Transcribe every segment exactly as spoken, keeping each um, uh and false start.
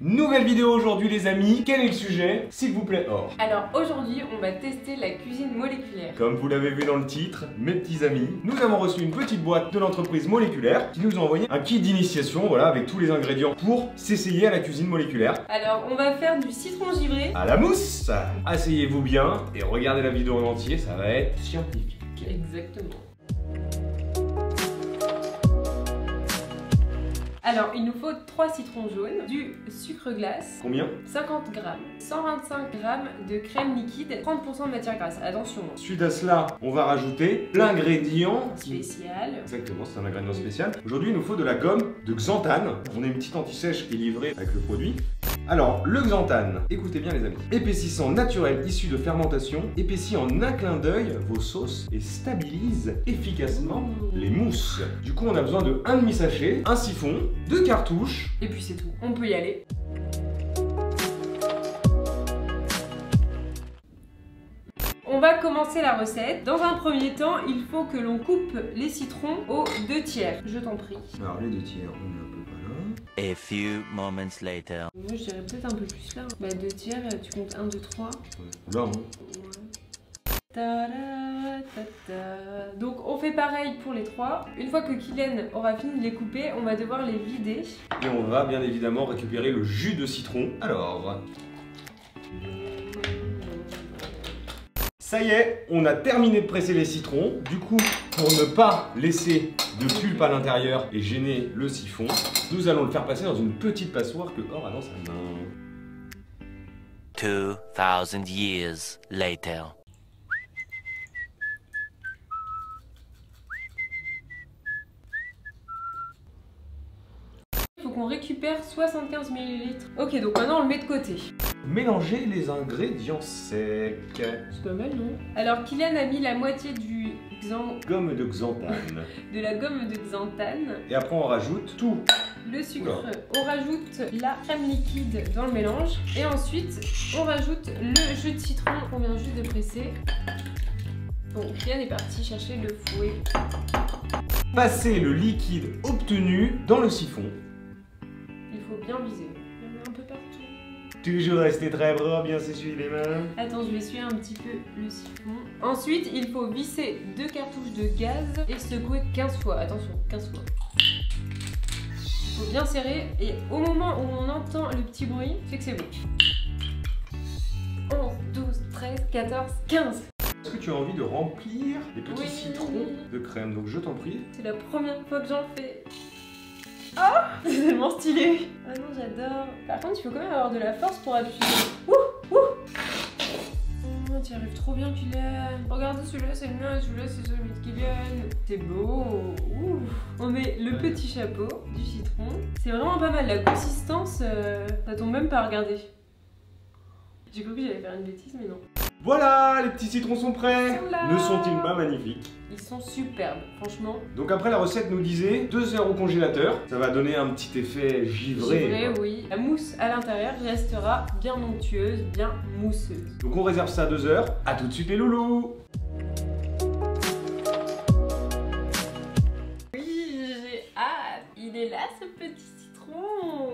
Nouvelle vidéo aujourd'hui les amis, quel est le sujet? S'il vous plaît Or. Alors aujourd'hui on va tester la cuisine moléculaire. Comme vous l'avez vu dans le titre, mes petits amis, nous avons reçu une petite boîte de l'entreprise moléculaire qui nous a envoyé un kit d'initiation, voilà, avec tous les ingrédients pour s'essayer à la cuisine moléculaire. Alors on va faire du citron givré à la mousse. Asseyez-vous bien et regardez la vidéo en entier, ça va être scientifique. Exactement. Alors, il nous faut trois citrons jaunes, du sucre glace. Combien? cinquante grammes. cent vingt-cinq grammes de crème liquide, trente pour cent de matière grasse. Attention. Suite à cela, on va rajouter l'ingrédient spécial. Exactement, c'est un ingrédient spécial. Aujourd'hui, il nous faut de la gomme de xanthane. On a une petite anti-sèche qui est livrée avec le produit. Alors, le xanthane, écoutez bien les amis, épaississant naturel issu de fermentation, épaissit en un clin d'œil vos sauces et stabilise efficacement les mousses. Du coup, on a besoin de un demi-sachet, un siphon, deux cartouches. Et puis c'est tout, on peut y aller. On va commencer la recette. Dans un premier temps, il faut que l'on coupe les citrons aux deux tiers. Je t'en prie. Alors, les deux tiers, on est un peu pas là. A few moments later. Moi je dirais peut-être un peu plus là. Bah deux tiers, tu comptes un, deux, trois. Là hein. Ouais. Ta -da, ta -da. Donc on fait pareil pour les trois. Une fois que Kylian aura fini de les couper, on va devoir les vider. Et on va bien évidemment récupérer le jus de citron. Alors... ça y est, on a terminé de presser les citrons. Du coup, pour ne pas laisser de pulpe à l'intérieur et gêner le siphon, nous allons le faire passer dans une petite passoire que Or a dans sa main. deux mille ans plus tard. Il faut qu'on récupère soixante-quinze millilitres. Ok, donc maintenant on le met de côté. Mélanger les ingrédients secs. C'est pas mal, non? Alors, Kylian a mis la moitié du xan... gomme de xanthane. de la gomme de xanthane. Et après, on rajoute tout. Le sucre. Oula. On rajoute la crème liquide dans le mélange. Et ensuite, on rajoute le jus de citron qu'on vient juste de presser. Bon, Kylian est parti chercher le fouet. Passez le liquide obtenu dans le siphon. Il faut bien viser. Il y en a un peu partout. Toujours rester très propre, bien s'essuyer les mains. Attends, je vais essuyer un petit peu le siphon. Ensuite, il faut visser deux cartouches de gaz et secouer quinze fois. Attention, quinze fois. Il faut bien serrer et au moment où on entend le petit bruit, c'est que c'est bon. onze, douze, treize, quatorze, quinze. Est-ce que tu as envie de remplir les petits oui. citrons de crème? Donc je t'en prie. C'est la première fois que j'en fais. Oh, c'est tellement stylé. Ah non, j'adore. Par contre, il faut quand même avoir de la force pour appuyer. Ouh, ouh. Oh, tu arrives trop bien, Kylian. Regardez, celui-là, c'est le mien, celui-là, c'est celui de Kylian. C'est beau. Ouh. On met le petit chapeau du citron. C'est vraiment pas mal. La consistance, euh, ça tombe même pas à regarder. J'ai cru que j'allais faire une bêtise, mais non. Voilà, les petits citrons sont prêts. Voilà. Ne sont-ils pas magnifiques? Ils sont superbes, franchement. Donc après, la recette nous disait deux heures au congélateur. Ça va donner un petit effet givré. Givré, oui. La mousse à l'intérieur restera bien onctueuse, bien mousseuse. Donc on réserve ça à deux heures. A tout de suite les loulous. Oui, j'ai hâte. Il est là, ce petit citron.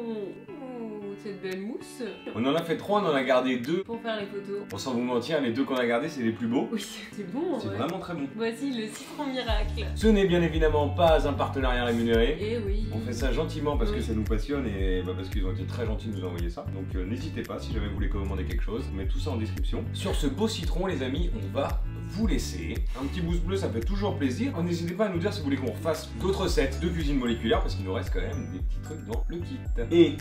Cette belle mousse. On en a fait trois, on en a gardé deux pour faire les photos. Bon, sans vous mentir, les deux qu'on a gardés, c'est les plus beaux. Oui, c'est bon. C'est vraiment très bon. Voici le citron miracle. Ce n'est bien évidemment pas un partenariat rémunéré. Et oui. On fait ça gentiment parce oui. que ça nous passionne et bah parce qu'ils ont été très gentils de nous envoyer ça. Donc euh, n'hésitez pas si jamais vous voulez commander quelque chose. On met tout ça en description. Sur ce beau citron, les amis, on va vous laisser. Un petit pouce bleu, ça fait toujours plaisir. N'hésitez pas à nous dire si vous voulez qu'on refasse d'autres recettes de cuisine moléculaire parce qu'il nous reste quand même des petits trucs dans le kit. Et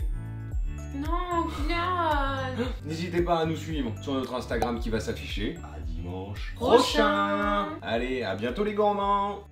non, Kylian! N'hésitez pas à nous suivre sur notre Instagram qui va s'afficher. À dimanche prochain. prochain Allez, à bientôt les gourmands.